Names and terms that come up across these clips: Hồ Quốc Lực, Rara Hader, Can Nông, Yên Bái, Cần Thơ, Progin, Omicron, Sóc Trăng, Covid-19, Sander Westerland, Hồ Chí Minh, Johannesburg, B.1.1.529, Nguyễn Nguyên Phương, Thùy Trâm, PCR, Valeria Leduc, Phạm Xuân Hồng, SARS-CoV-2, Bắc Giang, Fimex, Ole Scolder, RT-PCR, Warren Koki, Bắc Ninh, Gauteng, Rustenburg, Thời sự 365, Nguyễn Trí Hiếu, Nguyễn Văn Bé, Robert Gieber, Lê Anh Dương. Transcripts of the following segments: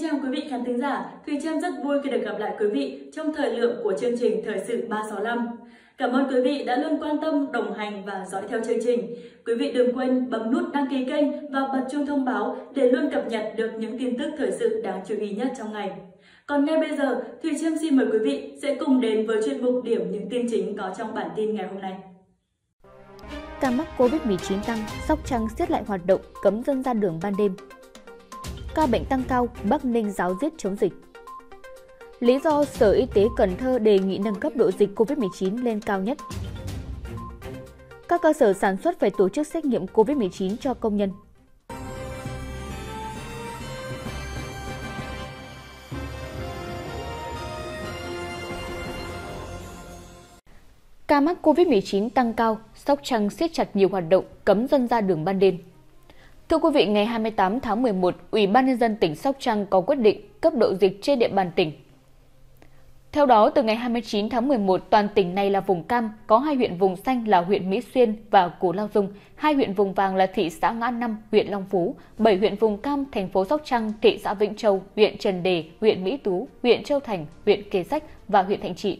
Xin chào quý vị khán thính giả, Thùy Trâm rất vui khi được gặp lại quý vị trong thời lượng của chương trình Thời sự 365. Cảm ơn quý vị đã luôn quan tâm, đồng hành và dõi theo chương trình. Quý vị đừng quên bấm nút đăng ký kênh và bật chuông thông báo để luôn cập nhật được những tin tức thời sự đáng chú ý nhất trong ngày. Còn ngay bây giờ, Thùy Trâm xin mời quý vị sẽ cùng đến với chuyên mục điểm những tin chính có trong bản tin ngày hôm nay. Ca mắc Covid-19 tăng, Sóc Trăng siết lại hoạt động, cấm dân ra đường ban đêm. Ca bệnh tăng cao, Bắc Ninh giáo diết chống dịch. Lý do Sở Y tế Cần Thơ đề nghị nâng cấp độ dịch Covid-19 lên cao nhất. Các cơ sở sản xuất phải tổ chức xét nghiệm Covid-19 cho công nhân. Ca mắc Covid-19 tăng cao, Sóc Trăng siết chặt nhiều hoạt động, cấm dân ra đường ban đêm. Thưa quý vị, ngày 28 tháng 11, Ủy ban Nhân dân tỉnh Sóc Trăng có quyết định cấp độ dịch trên địa bàn tỉnh. Theo đó, từ ngày 29 tháng 11, toàn tỉnh này là vùng cam, có 2 huyện vùng xanh là huyện Mỹ Xuyên và Cù Lao Dung, 2 huyện vùng vàng là thị xã Ngã Năm, huyện Long Phú, 7 huyện vùng cam, thành phố Sóc Trăng, thị xã Vĩnh Châu, huyện Trần Đề, huyện Mỹ Tú, huyện Châu Thành, huyện Kế Sách và huyện Thạnh Trị.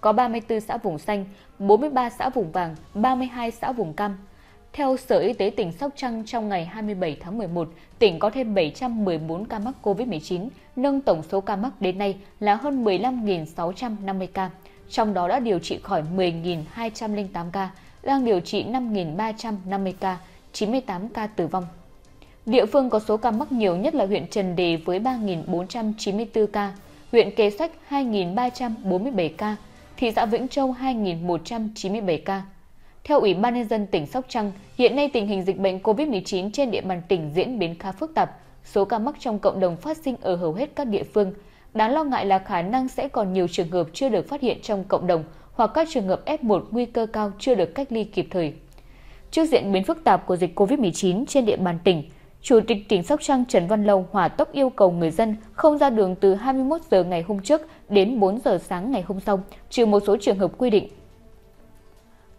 Có 34 xã vùng xanh, 43 xã vùng vàng, 32 xã vùng cam. Theo Sở Y tế tỉnh Sóc Trăng, trong ngày 27 tháng 11, tỉnh có thêm 714 ca mắc COVID-19, nâng tổng số ca mắc đến nay là hơn 15.650 ca, trong đó đã điều trị khỏi 10.208 ca, đang điều trị 5.350 ca, 98 ca tử vong. Địa phương có số ca mắc nhiều nhất là huyện Trần Đề với 3.494 ca, huyện Kế Sách 2.347 ca, thị xã Vĩnh Châu 2.197 ca. Theo Ủy ban Nhân dân tỉnh Sóc Trăng, hiện nay tình hình dịch bệnh COVID-19 trên địa bàn tỉnh diễn biến khá phức tạp. Số ca mắc trong cộng đồng phát sinh ở hầu hết các địa phương. Đáng lo ngại là khả năng sẽ còn nhiều trường hợp chưa được phát hiện trong cộng đồng hoặc các trường hợp F1 nguy cơ cao chưa được cách ly kịp thời. Trước diễn biến phức tạp của dịch COVID-19 trên địa bàn tỉnh, Chủ tịch tỉnh Sóc Trăng Trần Văn Lâu hỏa tốc yêu cầu người dân không ra đường từ 21 giờ ngày hôm trước đến 4 giờ sáng ngày hôm sau, trừ một số trường hợp quy định.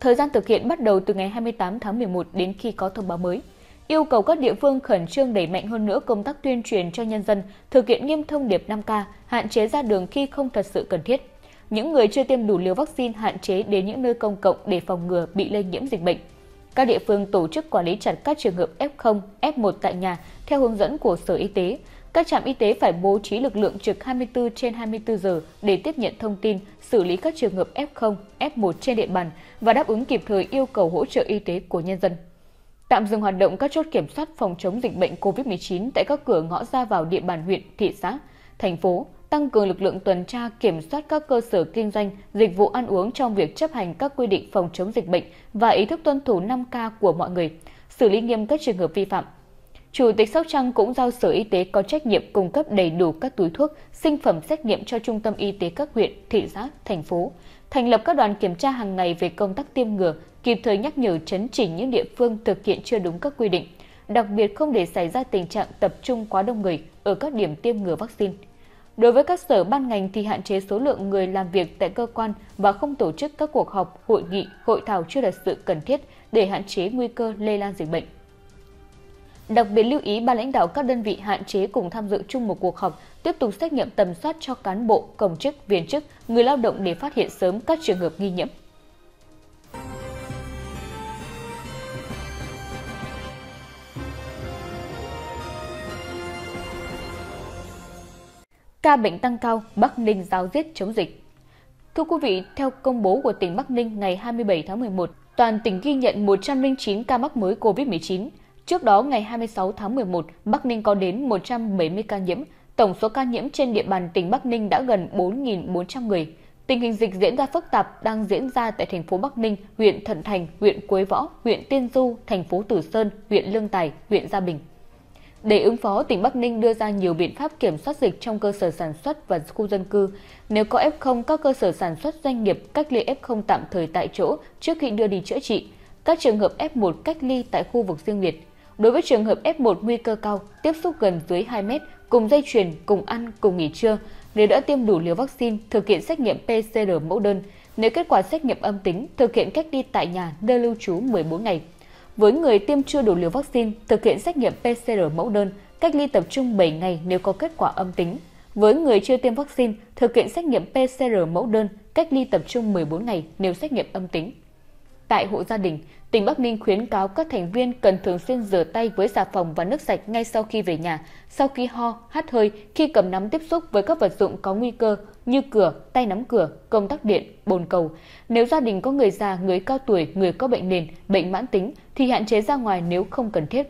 Thời gian thực hiện bắt đầu từ ngày 28 tháng 11 đến khi có thông báo mới. Yêu cầu các địa phương khẩn trương đẩy mạnh hơn nữa công tác tuyên truyền cho nhân dân, thực hiện nghiêm thông điệp 5K, hạn chế ra đường khi không thật sự cần thiết. Những người chưa tiêm đủ liều vaccine hạn chế đến những nơi công cộng để phòng ngừa bị lây nhiễm dịch bệnh. Các địa phương tổ chức quản lý chặt các trường hợp F0, F1 tại nhà theo hướng dẫn của Sở Y tế. Các trạm y tế phải bố trí lực lượng trực 24 trên 24 giờ để tiếp nhận thông tin, xử lý các trường hợp F0, F1 trên địa bàn và đáp ứng kịp thời yêu cầu hỗ trợ y tế của nhân dân. Tạm dừng hoạt động các chốt kiểm soát phòng chống dịch bệnh COVID-19 tại các cửa ngõ ra vào địa bàn huyện, thị xã, thành phố, tăng cường lực lượng tuần tra kiểm soát các cơ sở kinh doanh, dịch vụ ăn uống trong việc chấp hành các quy định phòng chống dịch bệnh và ý thức tuân thủ 5K của mọi người, xử lý nghiêm các trường hợp vi phạm. Chủ tịch Sóc Trăng cũng giao Sở Y tế có trách nhiệm cung cấp đầy đủ các túi thuốc, sinh phẩm xét nghiệm cho trung tâm y tế các huyện, thị xã, thành phố, thành lập các đoàn kiểm tra hàng ngày về công tác tiêm ngừa, kịp thời nhắc nhở chấn chỉnh những địa phương thực hiện chưa đúng các quy định, đặc biệt không để xảy ra tình trạng tập trung quá đông người ở các điểm tiêm ngừa vaccine. Đối với các sở ban ngành thì hạn chế số lượng người làm việc tại cơ quan và không tổ chức các cuộc họp, hội nghị, hội thảo chưa thật sự cần thiết để hạn chế nguy cơ lây lan dịch bệnh. Đặc biệt lưu ý ban lãnh đạo các đơn vị hạn chế cùng tham dự chung một cuộc họp, tiếp tục xét nghiệm tầm soát cho cán bộ, công chức, viên chức, người lao động để phát hiện sớm các trường hợp nghi nhiễm. Ca bệnh tăng cao, Bắc Ninh giáo diết chống dịch. Thưa quý vị, theo công bố của tỉnh Bắc Ninh ngày 27 tháng 11, toàn tỉnh ghi nhận 109 ca mắc mới COVID-19. Trước đó, ngày 26 tháng 11, Bắc Ninh có đến 170 ca nhiễm. Tổng số ca nhiễm trên địa bàn tỉnh Bắc Ninh đã gần 4.400 người. Tình hình dịch diễn ra phức tạp đang diễn ra tại thành phố Bắc Ninh, huyện Thuận Thành, huyện Quế Võ, huyện Tiên Du, thành phố Từ Sơn, huyện Lương Tài, huyện Gia Bình. Để ứng phó, tỉnh Bắc Ninh đưa ra nhiều biện pháp kiểm soát dịch trong cơ sở sản xuất và khu dân cư. Nếu có F0, các cơ sở sản xuất doanh nghiệp cách ly F0 tạm thời tại chỗ trước khi đưa đi chữa trị. Các trường hợp F1 cách ly tại khu vực riêng biệt. Đối với trường hợp F1 nguy cơ cao, tiếp xúc gần dưới 2 mét, cùng dây chuyền, cùng ăn, cùng nghỉ trưa, nếu đã tiêm đủ liều vaccine, thực hiện xét nghiệm PCR mẫu đơn, nếu kết quả xét nghiệm âm tính, thực hiện cách ly tại nhà nơi lưu trú 14 ngày. Với người tiêm chưa đủ liều vaccine, thực hiện xét nghiệm PCR mẫu đơn, cách ly tập trung 7 ngày nếu có kết quả âm tính. Với người chưa tiêm vaccine, thực hiện xét nghiệm PCR mẫu đơn, cách ly tập trung 14 ngày nếu xét nghiệm âm tính. Tại hộ gia đình, tỉnh Bắc Ninh khuyến cáo các thành viên cần thường xuyên rửa tay với xà phòng và nước sạch ngay sau khi về nhà, sau khi ho, hắt hơi, khi cầm nắm tiếp xúc với các vật dụng có nguy cơ như cửa, tay nắm cửa, công tắc điện, bồn cầu. Nếu gia đình có người già, người cao tuổi, người có bệnh nền, bệnh mãn tính thì hạn chế ra ngoài nếu không cần thiết.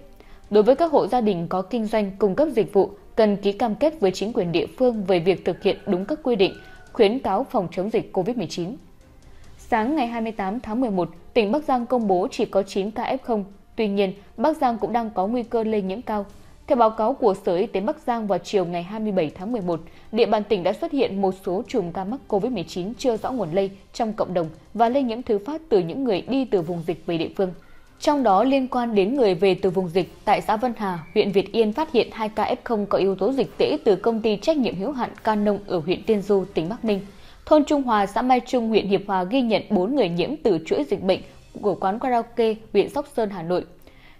Đối với các hộ gia đình có kinh doanh cung cấp dịch vụ, cần ký cam kết với chính quyền địa phương về việc thực hiện đúng các quy định, khuyến cáo phòng chống dịch COVID-19. Sáng ngày 28 tháng 11, tỉnh Bắc Giang công bố chỉ có 9 ca F0, tuy nhiên Bắc Giang cũng đang có nguy cơ lây nhiễm cao. Theo báo cáo của Sở Y tế Bắc Giang vào chiều ngày 27 tháng 11, địa bàn tỉnh đã xuất hiện một số chùm ca mắc COVID-19 chưa rõ nguồn lây trong cộng đồng và lây nhiễm thứ phát từ những người đi từ vùng dịch về địa phương. Trong đó liên quan đến người về từ vùng dịch, tại xã Vân Hà, huyện Việt Yên phát hiện 2 ca F0 có yếu tố dịch tễ từ công ty trách nhiệm hữu hạn Can Nông ở huyện Tiên Du, tỉnh Bắc Ninh. Thôn Trung Hòa, xã Mai Trung, huyện Hiệp Hòa ghi nhận 4 người nhiễm từ chuỗi dịch bệnh của quán karaoke huyện Sóc Sơn, Hà Nội.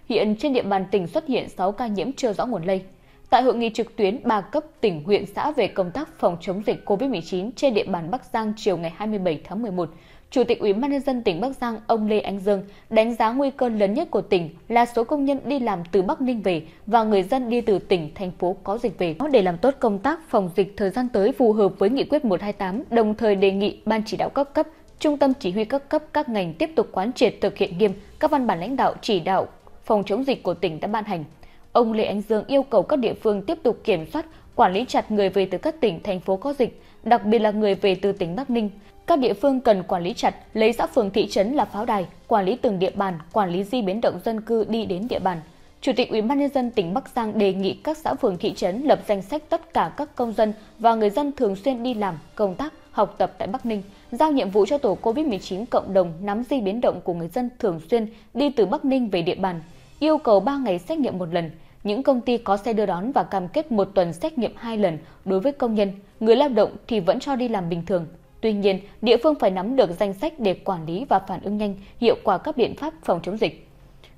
Hiện trên địa bàn tỉnh xuất hiện 6 ca nhiễm chưa rõ nguồn lây. Tại hội nghị trực tuyến 3 cấp tỉnh, huyện, xã về công tác phòng chống dịch COVID-19 trên địa bàn Bắc Giang chiều ngày 27 tháng 11, Chủ tịch Ủy ban nhân dân tỉnh Bắc Giang ông Lê Anh Dương đánh giá nguy cơ lớn nhất của tỉnh là số công nhân đi làm từ Bắc Ninh về và người dân đi từ tỉnh, thành phố có dịch về. Để làm tốt công tác phòng dịch thời gian tới phù hợp với nghị quyết 128, đồng thời đề nghị ban chỉ đạo các cấp, trung tâm chỉ huy các cấp, các ngành tiếp tục quán triệt thực hiện nghiêm các văn bản lãnh đạo chỉ đạo phòng chống dịch của tỉnh đã ban hành. Ông Lê Anh Dương yêu cầu các địa phương tiếp tục kiểm soát, quản lý chặt người về từ các tỉnh, thành phố có dịch, đặc biệt là người về từ tỉnh Bắc Ninh. Các địa phương cần quản lý chặt, lấy xã phường thị trấn là pháo đài, quản lý từng địa bàn, quản lý di biến động dân cư đi đến địa bàn. Chủ tịch Ủy ban nhân dân tỉnh Bắc Giang đề nghị các xã phường thị trấn lập danh sách tất cả các công dân và người dân thường xuyên đi làm, công tác, học tập tại Bắc Ninh, giao nhiệm vụ cho tổ COVID-19 cộng đồng nắm di biến động của người dân thường xuyên đi từ Bắc Ninh về địa bàn, yêu cầu 3 ngày xét nghiệm một lần. Những công ty có xe đưa đón và cam kết một tuần xét nghiệm 2 lần đối với công nhân, người lao động thì vẫn cho đi làm bình thường. Tuy nhiên, địa phương phải nắm được danh sách để quản lý và phản ứng nhanh, hiệu quả các biện pháp phòng chống dịch.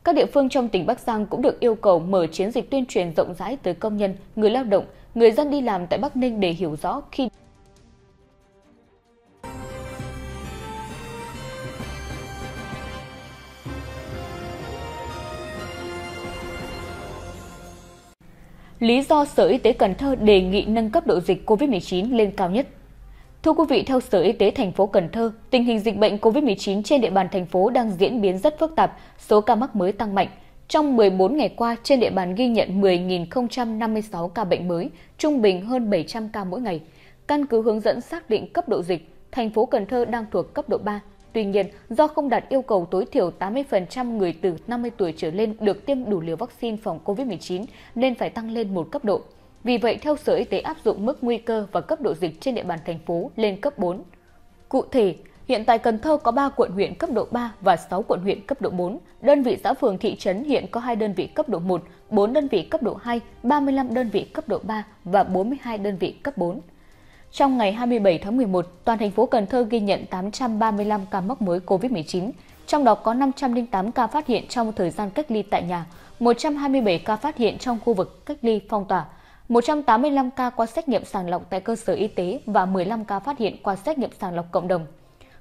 Các địa phương trong tỉnh Bắc Giang cũng được yêu cầu mở chiến dịch tuyên truyền rộng rãi tới công nhân, người lao động, người dân đi làm tại Bắc Ninh để hiểu rõ khi lý do Sở Y tế Cần Thơ đề nghị nâng cấp độ dịch COVID-19 lên cao nhất. Thưa quý vị, theo Sở Y tế thành phố Cần Thơ, tình hình dịch bệnh COVID-19 trên địa bàn thành phố đang diễn biến rất phức tạp, số ca mắc mới tăng mạnh. Trong 14 ngày qua, trên địa bàn ghi nhận 10.056 ca bệnh mới, trung bình hơn 700 ca mỗi ngày. Căn cứ hướng dẫn xác định cấp độ dịch, thành phố Cần Thơ đang thuộc cấp độ 3. Tuy nhiên, do không đạt yêu cầu tối thiểu 80% người từ 50 tuổi trở lên được tiêm đủ liều vaccine phòng COVID-19 nên phải tăng lên một cấp độ. Vì vậy, theo Sở Y tế áp dụng mức nguy cơ và cấp độ dịch trên địa bàn thành phố lên cấp 4. Cụ thể, hiện tại Cần Thơ có 3 quận huyện cấp độ 3 và 6 quận huyện cấp độ 4. Đơn vị xã phường thị trấn hiện có 2 đơn vị cấp độ 1, 4 đơn vị cấp độ 2, 35 đơn vị cấp độ 3 và 42 đơn vị cấp 4. Trong ngày 27 tháng 11, toàn thành phố Cần Thơ ghi nhận 835 ca mắc mới COVID-19, trong đó có 508 ca phát hiện trong thời gian cách ly tại nhà, 127 ca phát hiện trong khu vực cách ly phong tỏa, 185 ca qua xét nghiệm sàng lọc tại cơ sở y tế và 15 ca phát hiện qua xét nghiệm sàng lọc cộng đồng.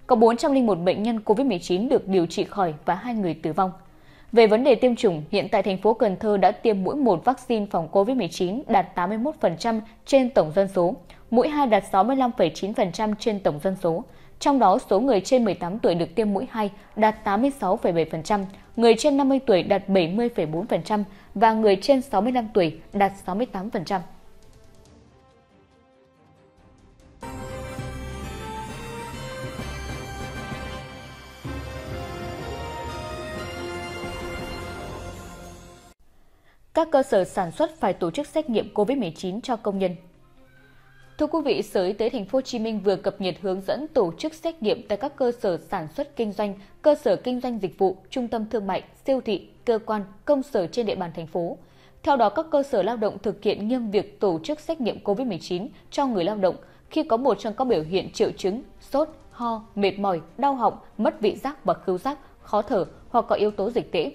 Có 401 bệnh nhân COVID-19 được điều trị khỏi và 2 người tử vong. Về vấn đề tiêm chủng, hiện tại thành phố Cần Thơ đã tiêm mũi 1 vaccine phòng COVID-19 đạt 81% trên tổng dân số, mũi 2 đạt 65,9% trên tổng dân số. Trong đó, số người trên 18 tuổi được tiêm mũi 2 đạt 86,7%, người trên 50 tuổi đạt 70,4% và người trên 65 tuổi đạt 68%. Các cơ sở sản xuất phải tổ chức xét nghiệm COVID-19 cho công nhân. Thưa quý vị, Sở Y tế thành phố Hồ Chí Minh vừa cập nhật hướng dẫn tổ chức xét nghiệm tại các cơ sở sản xuất kinh doanh, cơ sở kinh doanh dịch vụ, trung tâm thương mại, siêu thị, cơ quan, công sở trên địa bàn thành phố. Theo đó, các cơ sở lao động thực hiện nghiêm việc tổ chức xét nghiệm COVID-19 cho người lao động khi có một trong các biểu hiện triệu chứng sốt, ho, mệt mỏi, đau họng, mất vị giác và khứu giác, khó thở hoặc có yếu tố dịch tễ.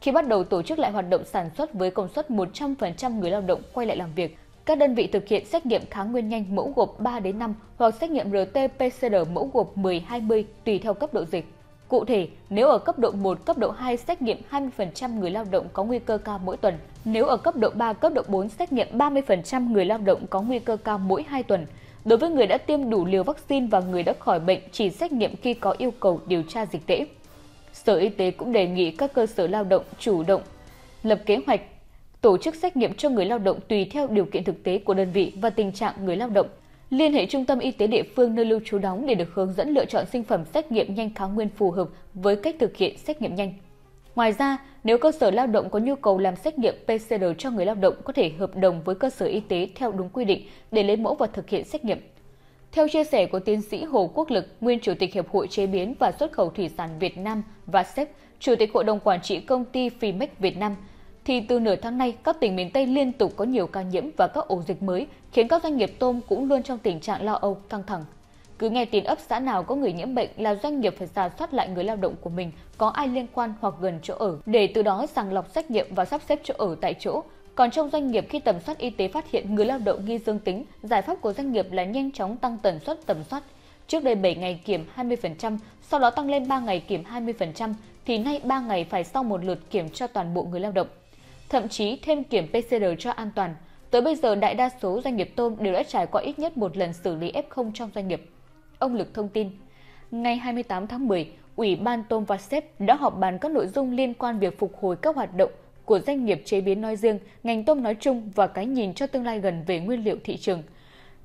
Khi bắt đầu tổ chức lại hoạt động sản xuất với công suất 100% người lao động quay lại làm việc, các đơn vị thực hiện xét nghiệm kháng nguyên nhanh mẫu gộp 3-5 hoặc xét nghiệm RT-PCR mẫu gộp 10-20 tùy theo cấp độ dịch. Cụ thể, nếu ở cấp độ 1, cấp độ 2 xét nghiệm 20% người lao động có nguy cơ cao mỗi tuần, nếu ở cấp độ 3, cấp độ 4 xét nghiệm 30% người lao động có nguy cơ cao mỗi 2 tuần. Đối với người đã tiêm đủ liều vaccine và người đã khỏi bệnh chỉ xét nghiệm khi có yêu cầu điều tra dịch tễ. Sở Y tế cũng đề nghị các cơ sở lao động chủ động lập kế hoạch, tổ chức xét nghiệm cho người lao động tùy theo điều kiện thực tế của đơn vị và tình trạng người lao động, liên hệ trung tâm y tế địa phương nơi lưu trú đóng để được hướng dẫn lựa chọn sinh phẩm xét nghiệm nhanh kháng nguyên phù hợp với cách thực hiện xét nghiệm nhanh. Ngoài ra, nếu cơ sở lao động có nhu cầu làm xét nghiệm PCR cho người lao động có thể hợp đồng với cơ sở y tế theo đúng quy định để lấy mẫu và thực hiện xét nghiệm. Theo chia sẻ của tiến sĩ Hồ Quốc Lực, nguyên Chủ tịch Hiệp hội Chế biến và Xuất khẩu Thủy sản Việt Nam và SEP, Chủ tịch Hội đồng Quản trị Công ty Fimex Việt Nam, thì từ nửa tháng nay, các tỉnh miền Tây liên tục có nhiều ca nhiễm và các ổ dịch mới, khiến các doanh nghiệp tôm cũng luôn trong tình trạng lo âu, căng thẳng. Cứ nghe tin ấp xã nào có người nhiễm bệnh là doanh nghiệp phải rà soát lại người lao động của mình có ai liên quan hoặc gần chỗ ở, để từ đó sàng lọc xét nghiệm và sắp xếp chỗ ở tại chỗ. Còn trong doanh nghiệp, khi tầm soát y tế phát hiện người lao động nghi dương tính, giải pháp của doanh nghiệp là nhanh chóng tăng tần suất tầm soát. Trước đây 7 ngày kiểm 20%, sau đó tăng lên 3 ngày kiểm 20%, thì nay 3 ngày phải sau một lượt kiểm cho toàn bộ người lao động. Thậm chí thêm kiểm PCR cho an toàn. Tới bây giờ, đại đa số doanh nghiệp tôm đều đã trải qua ít nhất một lần xử lý F0 trong doanh nghiệp. Ông Lực thông tin, ngày 28 tháng 10, Ủy ban Tôm và SEP đã họp bàn các nội dung liên quan việc phục hồi các hoạt động của doanh nghiệp chế biến nói riêng, ngành tôm nói chung và cái nhìn cho tương lai gần về nguyên liệu thị trường.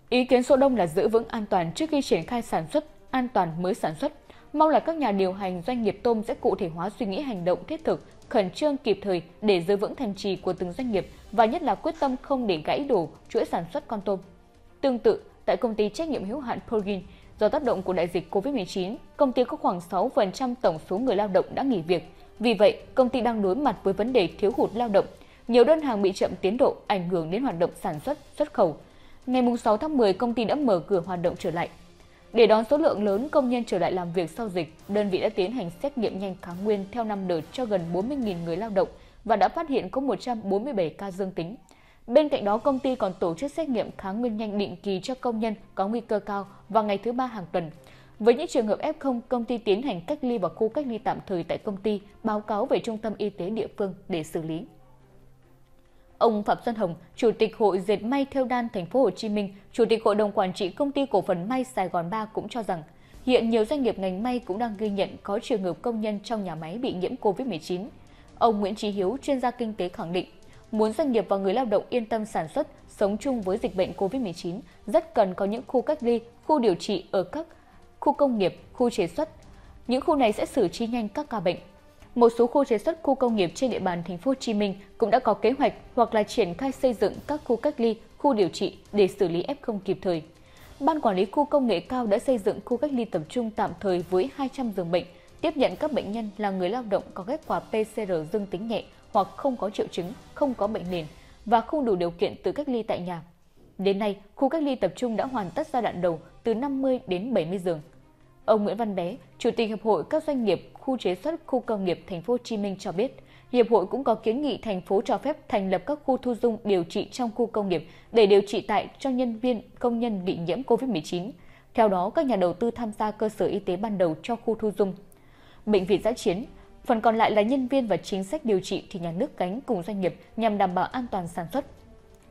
Ý kiến số đông là giữ vững an toàn trước khi triển khai sản xuất, an toàn mới sản xuất. Mong là các nhà điều hành doanh nghiệp tôm sẽ cụ thể hóa suy nghĩ hành động thiết thực, khẩn trương kịp thời để giữ vững thành trì của từng doanh nghiệp và nhất là quyết tâm không để gãy đổ chuỗi sản xuất con tôm. Tương tự, tại công ty trách nhiệm hữu hạn Progin, do tác động của đại dịch Covid-19, công ty có khoảng 6% tổng số người lao động đã nghỉ việc. Vì vậy, công ty đang đối mặt với vấn đề thiếu hụt lao động. Nhiều đơn hàng bị chậm tiến độ, ảnh hưởng đến hoạt động sản xuất, xuất khẩu. Ngày 6 tháng 10, công ty đã mở cửa hoạt động trở lại. Để đón số lượng lớn công nhân trở lại làm việc sau dịch, đơn vị đã tiến hành xét nghiệm nhanh kháng nguyên theo 5 đợt cho gần 40.000 người lao động và đã phát hiện có 147 ca dương tính. Bên cạnh đó, công ty còn tổ chức xét nghiệm kháng nguyên nhanh định kỳ cho công nhân có nguy cơ cao vào ngày thứ 3 hàng tuần. Với những trường hợp F0, công ty tiến hành cách ly vào khu cách ly tạm thời tại công ty, báo cáo về trung tâm y tế địa phương để xử lý. Ông Phạm Xuân Hồng, Chủ tịch Hội Dệt May Thêu Đan Thành phố Hồ Chí Minh, Chủ tịch Hội đồng Quản trị Công ty Cổ phần May Sài Gòn 3 cũng cho rằng hiện nhiều doanh nghiệp ngành may cũng đang ghi nhận có trường hợp công nhân trong nhà máy bị nhiễm Covid-19. Ông Nguyễn Trí Hiếu, chuyên gia kinh tế khẳng định, muốn doanh nghiệp và người lao động yên tâm sản xuất, sống chung với dịch bệnh Covid-19, rất cần có những khu cách ly, khu điều trị ở các khu công nghiệp, khu chế xuất. Những khu này sẽ xử trí nhanh các ca bệnh. Một số khu chế xuất, khu công nghiệp trên địa bàn Thành phố Hồ Chí Minh cũng đã có kế hoạch hoặc là triển khai xây dựng các khu cách ly, khu điều trị để xử lý F0 kịp thời. Ban quản lý khu công nghệ cao đã xây dựng khu cách ly tập trung tạm thời với 200 giường bệnh, tiếp nhận các bệnh nhân là người lao động có kết quả PCR dương tính nhẹ hoặc không có triệu chứng, không có bệnh nền và không đủ điều kiện tự cách ly tại nhà. Đến nay, khu cách ly tập trung đã hoàn tất giai đoạn đầu từ 50 đến 70 giường. Ông Nguyễn Văn Bé, Chủ tịch Hiệp hội các doanh nghiệp khu chế xuất, khu công nghiệp Thành phố Hồ Chí Minh cho biết, hiệp hội cũng có kiến nghị thành phố cho phép thành lập các khu thu dung điều trị trong khu công nghiệp để điều trị tại cho nhân viên, công nhân bị nhiễm Covid-19. Theo đó, các nhà đầu tư tham gia cơ sở y tế ban đầu cho khu thu dung, bệnh viện dã chiến. Phần còn lại là nhân viên và chính sách điều trị thì nhà nước gánh cùng doanh nghiệp nhằm đảm bảo an toàn sản xuất.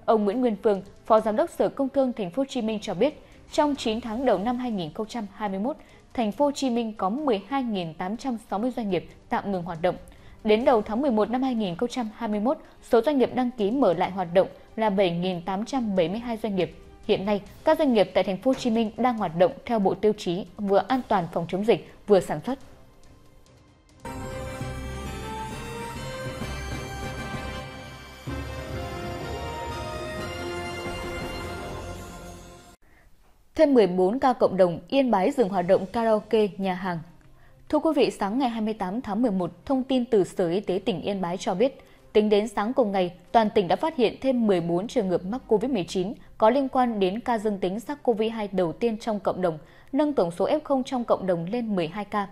Ông Nguyễn Nguyên Phương, Phó Giám đốc Sở Công Thương Thành phố Hồ Chí Minh cho biết, trong 9 tháng đầu năm 2021, Thành phố Hồ Chí Minh có 12.860 doanh nghiệp tạm ngừng hoạt động. Đến đầu tháng 11 năm 2021, số doanh nghiệp đăng ký mở lại hoạt động là 7.872 doanh nghiệp. Hiện nay, các doanh nghiệp tại Thành phố Hồ Chí Minh đang hoạt động theo bộ tiêu chí vừa an toàn phòng chống dịch, vừa sản xuất. Thêm 14 ca cộng đồng, Yên Bái dừng hoạt động karaoke, nhà hàng. Thưa quý vị, sáng ngày 28 tháng 11, thông tin từ Sở Y tế tỉnh Yên Bái cho biết, tính đến sáng cùng ngày, toàn tỉnh đã phát hiện thêm 14 trường hợp mắc COVID-19 có liên quan đến ca dương tính SARS-CoV-2 đầu tiên trong cộng đồng, nâng tổng số F0 trong cộng đồng lên 12 ca.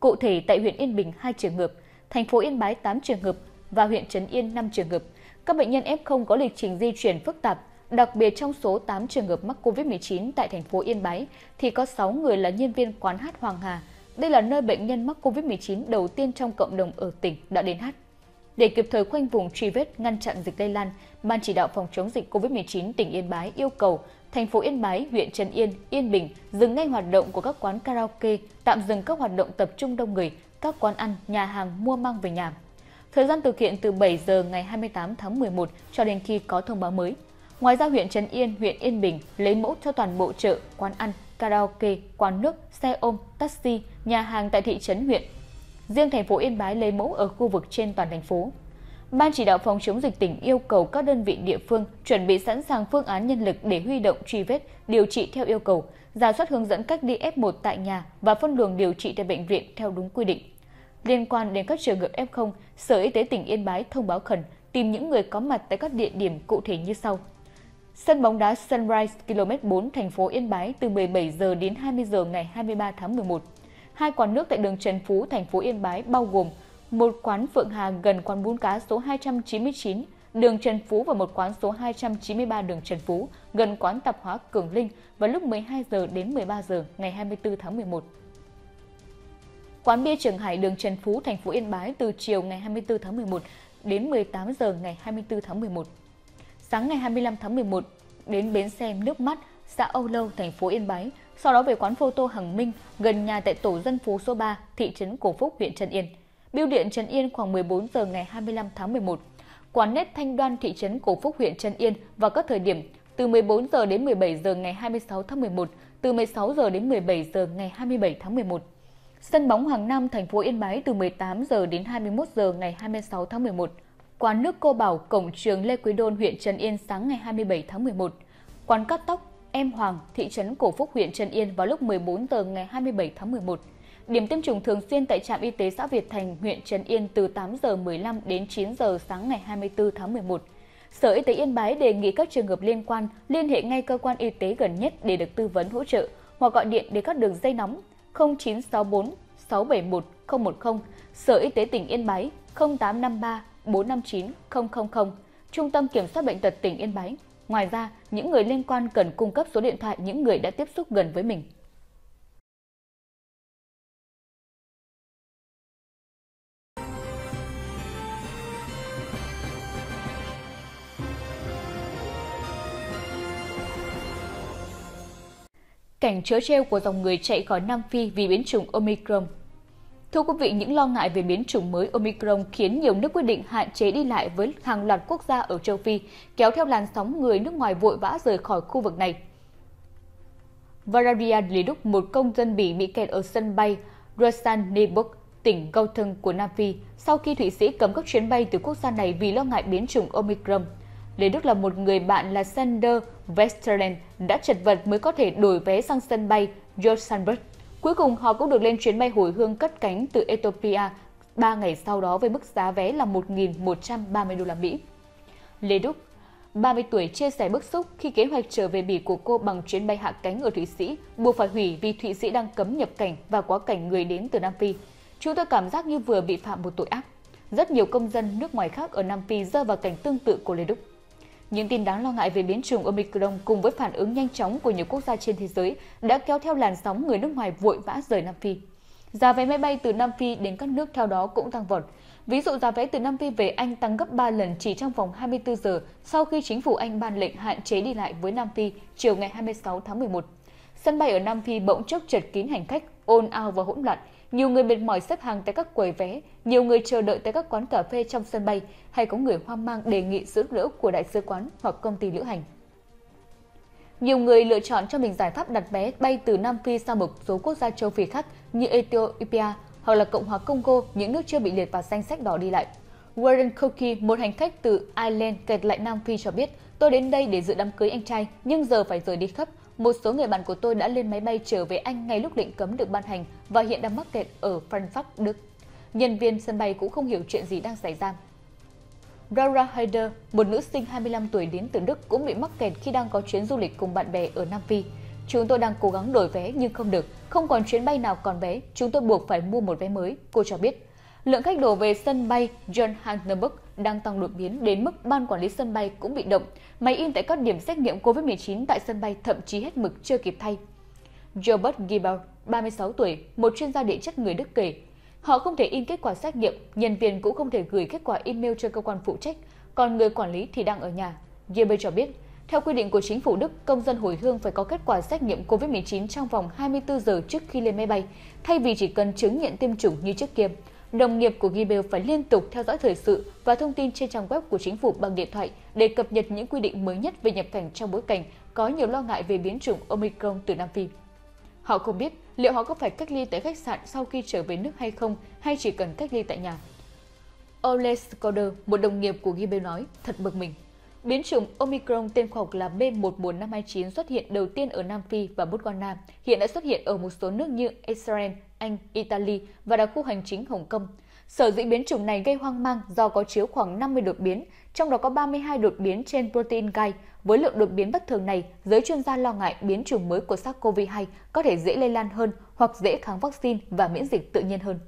Cụ thể, tại huyện Yên Bình 2 trường hợp, thành phố Yên Bái 8 trường hợp và huyện Trấn Yên 5 trường hợp. Các bệnh nhân F0 có lịch trình di chuyển phức tạp, đặc biệt trong số 8 trường hợp mắc COVID-19 tại thành phố Yên Bái thì có 6 người là nhân viên quán hát Hoàng Hà. Đây là nơi bệnh nhân mắc COVID-19 đầu tiên trong cộng đồng ở tỉnh đã đến hát. Để kịp thời khoanh vùng truy vết, ngăn chặn dịch lây lan, Ban chỉ đạo phòng chống dịch COVID-19 tỉnh Yên Bái yêu cầu thành phố Yên Bái, huyện Trấn Yên, Yên Bình dừng ngay hoạt động của các quán karaoke, tạm dừng các hoạt động tập trung đông người, các quán ăn, nhà hàng mua mang về nhà. Thời gian thực hiện từ 7 giờ ngày 28 tháng 11 cho đến khi có thông báo mới. Ngoài ra, huyện Trấn Yên, huyện Yên Bình lấy mẫu cho toàn bộ chợ, quán ăn, karaoke, quán nước, xe ôm, taxi, nhà hàng tại thị trấn, huyện. Riêng thành phố Yên Bái lấy mẫu ở khu vực trên toàn thành phố. Ban chỉ đạo phòng chống dịch tỉnh yêu cầu các đơn vị địa phương chuẩn bị sẵn sàng phương án nhân lực để huy động truy vết, điều trị theo yêu cầu, rà soát hướng dẫn cách ly F1 tại nhà và phân luồng điều trị tại bệnh viện theo đúng quy định. Liên quan đến các trường hợp F0, Sở Y tế tỉnh Yên Bái thông báo khẩn tìm những người có mặt tại các địa điểm cụ thể như sau. Sân bóng đá Sunrise km 4 thành phố Yên Bái từ 17 giờ đến 20 giờ ngày 23 tháng 11. Hai quán nước tại đường Trần Phú, thành phố Yên Bái bao gồm một quán Phượng Hà gần quán bún cá số 299 đường Trần Phú và một quán số 293 đường Trần Phú gần quán tạp hóa Cường Linh vào lúc 12 giờ đến 13 giờ ngày 24 tháng 11. Quán bia Trường Hải đường Trần Phú, thành phố Yên Bái từ chiều ngày 24 tháng 11 đến 18 giờ ngày 24 tháng 11. Sáng ngày 25 tháng 11 đến bến xe Nước Mắt, xã Âu Lâu, thành phố Yên Bái, sau đó về quán Photo Hằng Minh gần nhà tại tổ dân phố số 3, thị trấn Cổ Phúc, huyện Trấn Yên. Bưu điện Trấn Yên khoảng 14 giờ ngày 25 tháng 11. Quán nét Thanh Đoan, thị trấn Cổ Phúc, huyện Trấn Yên vào các thời điểm từ 14 giờ đến 17 giờ ngày 26 tháng 11, từ 16 giờ đến 17 giờ ngày 27 tháng 11. Sân bóng Hàng Nam, thành phố Yên Bái từ 18 giờ đến 21 giờ ngày 26 tháng 11. Quán nước Cô Bảo, cổng trường Lê Quý Đôn, huyện Trấn Yên sáng ngày 27 tháng 11. Quán cắt tóc Em Hoàng, thị trấn Cổ Phúc, huyện Trấn Yên vào lúc 14 giờ ngày 27 tháng 11. Điểm tiêm chủng thường xuyên tại trạm y tế xã Việt Thành, huyện Trấn Yên từ 8 giờ 15 đến 9 giờ sáng ngày 24 tháng 11. Sở Y tế Yên Bái đề nghị các trường hợp liên quan liên hệ ngay cơ quan y tế gần nhất để được tư vấn hỗ trợ hoặc gọi điện đến các đường dây nóng 0964 671 010, Sở Y tế tỉnh Yên Bái 0853 459 000, Trung tâm Kiểm soát Bệnh tật tỉnh Yên Bái. Ngoài ra, những người liên quan cần cung cấp số điện thoại những người đã tiếp xúc gần với mình. Cảnh trớ trêu của dòng người chạy khỏi Nam Phi vì biến chủng Omicron. Thưa quý vị, những lo ngại về biến chủng mới Omicron khiến nhiều nước quyết định hạn chế đi lại với hàng loạt quốc gia ở châu Phi, kéo theo làn sóng người nước ngoài vội vã rời khỏi khu vực này. Valeria Leduc, một công dân Bỉ bị kẹt ở sân bay Rustenburg, tỉnh Gauteng của Nam Phi, sau khi Thụy Sĩ cấm các chuyến bay từ quốc gia này vì lo ngại biến chủng Omicron. Leduc là một người bạn là Sander Westerland đã chật vật mới có thể đổi vé sang sân bay Johannesburg. Cuối cùng, họ cũng được lên chuyến bay hồi hương cất cánh từ Ethiopia 3 ngày sau đó với mức giá vé là $1.130. Leduc, 30 tuổi, chia sẻ bức xúc khi kế hoạch trở về Bỉ của cô bằng chuyến bay hạ cánh ở Thụy Sĩ buộc phải hủy vì Thụy Sĩ đang cấm nhập cảnh và quá cảnh người đến từ Nam Phi. Chúng tôi cảm giác như vừa bị phạm một tội ác. Rất nhiều công dân nước ngoài khác ở Nam Phi rơi vào cảnh tương tự của Leduc. Những tin đáng lo ngại về biến chủng Omicron cùng với phản ứng nhanh chóng của nhiều quốc gia trên thế giới đã kéo theo làn sóng người nước ngoài vội vã rời Nam Phi. Giá vé máy bay từ Nam Phi đến các nước theo đó cũng tăng vọt. Ví dụ, giá vé từ Nam Phi về Anh tăng gấp 3 lần chỉ trong vòng 24 giờ sau khi chính phủ Anh ban lệnh hạn chế đi lại với Nam Phi chiều ngày 26 tháng 11. Sân bay ở Nam Phi bỗng chốc chật kín hành khách, ồn ào và hỗn loạn. Nhiều người mệt mỏi xếp hàng tại các quầy vé, nhiều người chờ đợi tại các quán cà phê trong sân bay, hay có người hoang mang đề nghị sự giúp đỡ của đại sứ quán hoặc công ty lữ hành. Nhiều người lựa chọn cho mình giải pháp đặt vé bay từ Nam Phi sang một số quốc gia châu Phi khác như Ethiopia hoặc là Cộng hòa Congo, những nước chưa bị liệt vào danh sách đỏ đi lại. Warren Koki, một hành khách từ Ireland kẹt lại Nam Phi cho biết, tôi đến đây để dự đám cưới anh trai, nhưng giờ phải rời đi khắp. Một số người bạn của tôi đã lên máy bay trở về Anh ngay lúc lệnh cấm được ban hành và hiện đang mắc kẹt ở Frankfurt, Đức. Nhân viên sân bay cũng không hiểu chuyện gì đang xảy ra. Rara Hader, một nữ sinh 25 tuổi đến từ Đức, cũng bị mắc kẹt khi đang có chuyến du lịch cùng bạn bè ở Nam Phi. Chúng tôi đang cố gắng đổi vé nhưng không được, không còn chuyến bay nào còn vé, chúng tôi buộc phải mua một vé mới, cô cho biết. lượng khách đổ về sân bay John Handenburg đang tăng đột biến đến mức ban quản lý sân bay cũng bị động. Máy in tại các điểm xét nghiệm COVID-19 tại sân bay thậm chí hết mực chưa kịp thay. Robert Gieber, 36 tuổi, một chuyên gia địa chất người Đức kể, họ không thể in kết quả xét nghiệm, nhân viên cũng không thể gửi kết quả email cho cơ quan phụ trách, còn người quản lý thì đang ở nhà. Gieber cho biết, theo quy định của chính phủ Đức, công dân hồi hương phải có kết quả xét nghiệm COVID-19 trong vòng 24 giờ trước khi lên máy bay, thay vì chỉ cần chứng nhận tiêm chủng như trước kia. Đồng nghiệp của Gieber phải liên tục theo dõi thời sự và thông tin trên trang web của chính phủ bằng điện thoại để cập nhật những quy định mới nhất về nhập cảnh trong bối cảnh có nhiều lo ngại về biến chủng Omicron từ Nam Phi. Họ không biết liệu họ có phải cách ly tại khách sạn sau khi trở về nước hay không, hay chỉ cần cách ly tại nhà. Ole Scolder, một đồng nghiệp của Gieber nói, thật bực mình. Biến chủng Omicron tên khoa học là B.1.1.529 xuất hiện đầu tiên ở Nam Phi và Botswana, hiện đã xuất hiện ở một số nước như Israel, Anh, Italy và đặc khu hành chính Hồng Kông. Sở dĩ biến chủng này gây hoang mang do có chứa khoảng 50 đột biến, trong đó có 32 đột biến trên protein gai. Với lượng đột biến bất thường này, giới chuyên gia lo ngại biến chủng mới của SARS-CoV-2 có thể dễ lây lan hơn hoặc dễ kháng vaccine và miễn dịch tự nhiên hơn.